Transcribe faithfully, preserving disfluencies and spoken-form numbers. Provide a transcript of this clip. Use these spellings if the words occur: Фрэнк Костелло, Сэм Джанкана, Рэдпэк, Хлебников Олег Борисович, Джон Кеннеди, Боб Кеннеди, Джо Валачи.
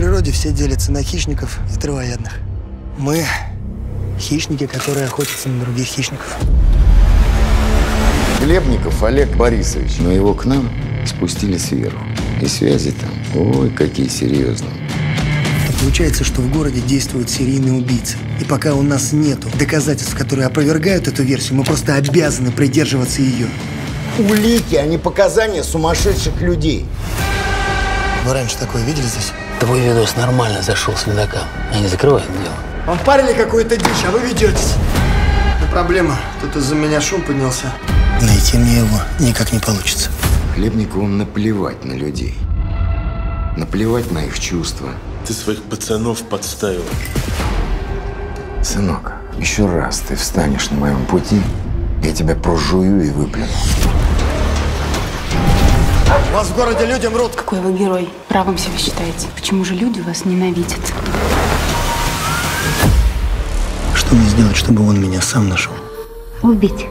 природе все делятся на хищников и травоядных. Мы – хищники, которые охотятся на других хищников. Хлебников Олег Борисович. Но его к нам спустили сверху. И связи там, ой, какие серьезные. Получается, что в городе действуют серийные убийцы. И пока у нас нету доказательств, которые опровергают эту версию, мы просто обязаны придерживаться ее. Улики, а не показания сумасшедших людей. Вы раньше такое видели здесь? Твой видос нормально зашел с следака. Я не закрываю это дело. Вам впарили какую-то дичь, а вы ведетесь. Это проблема. Тут из-за меня шум поднялся. Найти мне его никак не получится. Хлебникову наплевать на людей. Наплевать на их чувства. Ты своих пацанов подставил. Сынок, еще раз ты встанешь на моем пути, я тебя прожую и выплюну. У вас в городе люди мрут. Какой вы герой. Правым себя считаете. Почему же люди вас ненавидят? Что мне сделать, чтобы он меня сам нашел? Убить.